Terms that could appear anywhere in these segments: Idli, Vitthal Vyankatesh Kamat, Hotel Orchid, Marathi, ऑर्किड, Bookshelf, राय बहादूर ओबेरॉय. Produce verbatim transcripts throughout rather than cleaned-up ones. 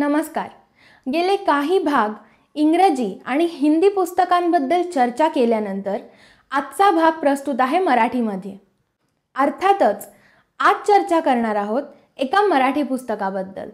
नमस्कार। गेले काही भाग इंग्रजी आणि हिंदी पुस्तकांबद्दल चर्चा केल्यानंतर आजचा भाग प्रस्तुत आहे मराठीमध्ये। अर्थातच आज चर्चा करणार आहोत एका मराठी पुस्तकाबद्दल।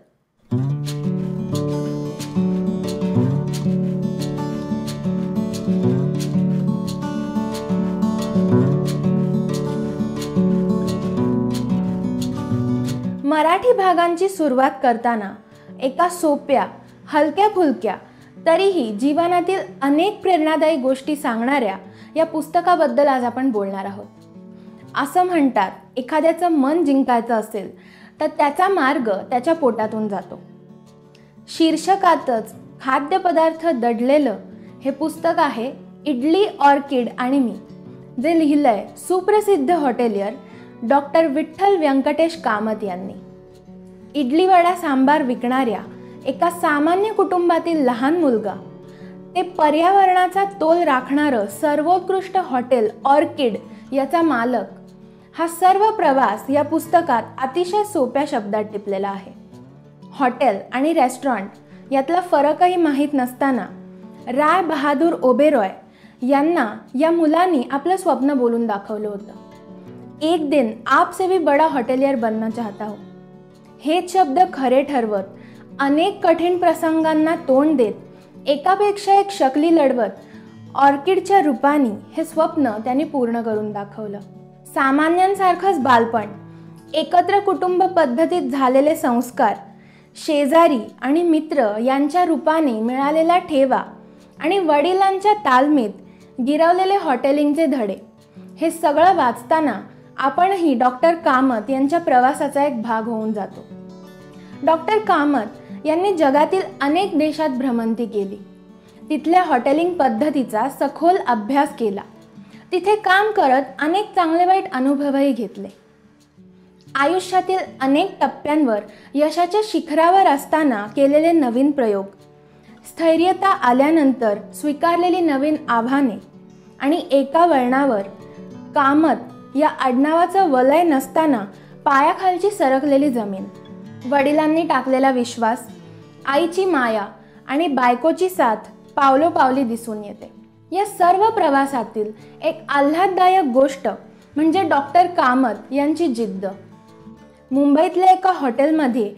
मराठी भागांची सुरुवात करताना एका सोप्या हलक्या फुलक्या तरीही जीवनातील अनेक प्रेरणादायी गोष्टी सांगणाऱ्या या पुस्तकाबद्दल आज आपण बोलणार आहोत। असं म्हणतात एखाद्याचं मन जिंकायचं असेल तर त्याचा मार्ग त्याच्या पोटातून जातो। शीर्षकातच खाद्यपदार्थ दडलेलं हे पुस्तक आहे इडली ऑर्किड आणि मी, जे लिहिलंय सुप्रसिद्ध हॉटेलियर डॉक्टर विठ्ठल व्यंकटेश कामत यांनी। इडली वडा सांबार विकणाऱ्या एका सामान्य कुटुंबातील लहान मुलगा ते पर्यावरणाचा तोल राखणारं सर्वोत्कृष्ट हॉटेल ऑर्किड याचा मालक, हा सर्व प्रवास या पुस्तकात अतिशय सोप्या शब्दात टिपलेला आहे। हॉटेल आणि रेस्टॉरंट यातला फरकही माहीत नसताना राय बहादूर ओबेरॉय यांना या मुलांनी आपलं स्वप्न बोलून दाखवलं होतं। एक दिन आपसे भी बड़ा हॉटेलियर बनना चाहता हो, हे शब्द खरे ठरवत अनेक कठीण प्रसंगांना तोंड देत एकापेक्षा एक शकली लढवत ऑर्किडच्या रूपाने हे स्वप्न त्यांनी पूर्ण करून दाखवलं। सामान्यांसारखंच बालपण, एकत्र कुटुंब पद्धतीत झालेले संस्कार, शेजारी आणि मित्र यांच्या रूपाने मिळालेला ठेवा आणि वडिलांच्या तालमीत गिरवलेले हॉटेलिंगचे धडे, हे सगळं वाचताना आपण ही डॉक्टर कामत यांच्या प्रवासाचा एक भाग होऊन जातो। डॉक्टर कामत यांनी जगातील अनेक देशात भ्रमंती केली, तिथल्या हॉटेलिंग पद्धतीचा सखोल अभ्यास केला, तिथे काम करत अनेक चांगले वाईट अनुभवही घेतले। आयुष्यातील अनेक टप्प्यांवर यशाच्या शिखरावर असताना केलेले नवीन प्रयोग, स्थैर्यता आल्यानंतर स्वीकारलेली नवीन आव्हाने आणि एका वळणावर कामत या आडनावाचं वलय नसताना पायाखालची सरकलेली जमीन, वडिलांनी टाकलेला विश्वास, आईची माया आणि बायकोची साथ पावलोपावली दिसून येते। या सर्व प्रवासातील एक आल्हाददायक गोष्ट म्हणजे डॉक्टर कामत यांची जिद्द। मुंबईतल्या एका हॉटेलमध्ये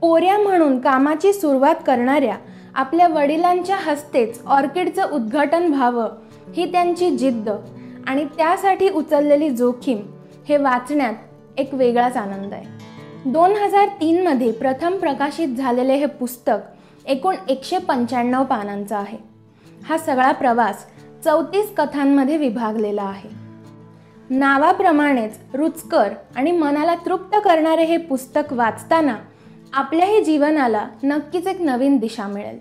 पोऱ्या म्हणून कामाची सुरुवात करणाऱ्या आपल्या वडिलांच्या हस्तेच ऑर्किडचं उद्घाटन व्हावं ही त्यांची जिद्द आणि त्यासाठी उचललेली जोखीम, हे वाचण्यात एक वेगळाच आनंद आहे। दोन हजार तीनमध्ये प्रथम प्रकाशित झालेले हे पुस्तक एकूण एकशे पंच्याण्णव पानांचं आहे। हा सगळा प्रवास चौतीस कथांमध्ये विभागलेला आहे। नावाप्रमाणेच रुचकर आणि मनाला तृप्त करणारे हे पुस्तक वाचताना आपल्याही जीवनाला नक्कीच एक नवीन दिशा मिळेल।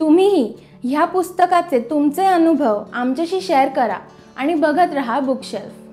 तुम्हीही ह्या पुस्तकाचे तुमचे अनुभव आमच्याशी शेअर करा आणि बघत रहा बुकशेल्फ।